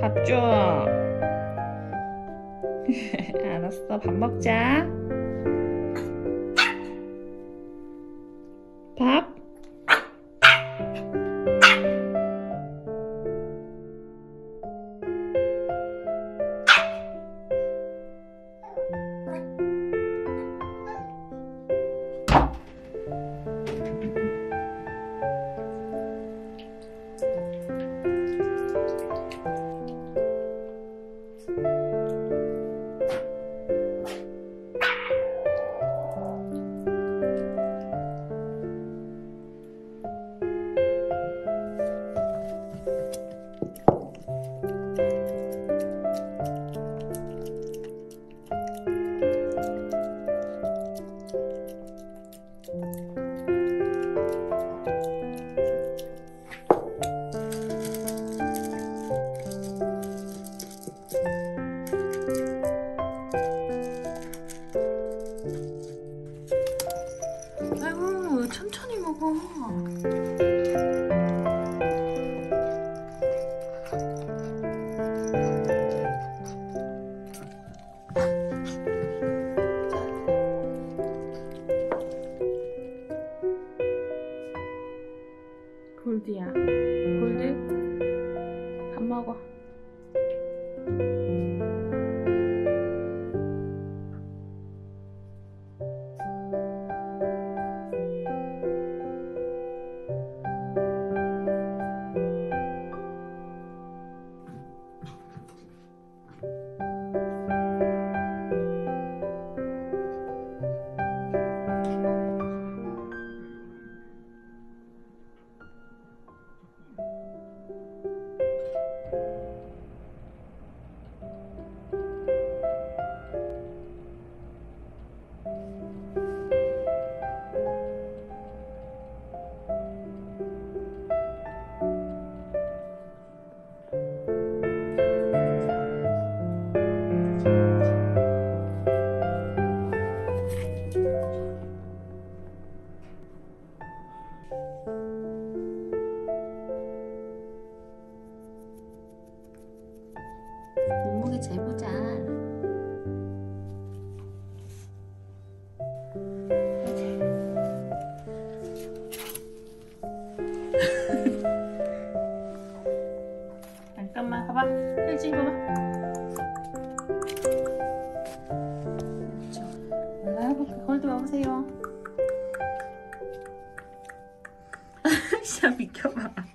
밥 줘. 알았어, 밥 먹자. 밥. 아이고, 천천히 먹어. 골드야, 골드, 밥 먹어. 몸무게 재보자. 잠깐만 봐봐, 혜진 봐봐. 그렇죠. 올라가볼게. 골드 와보세요. 시아 비켜봐.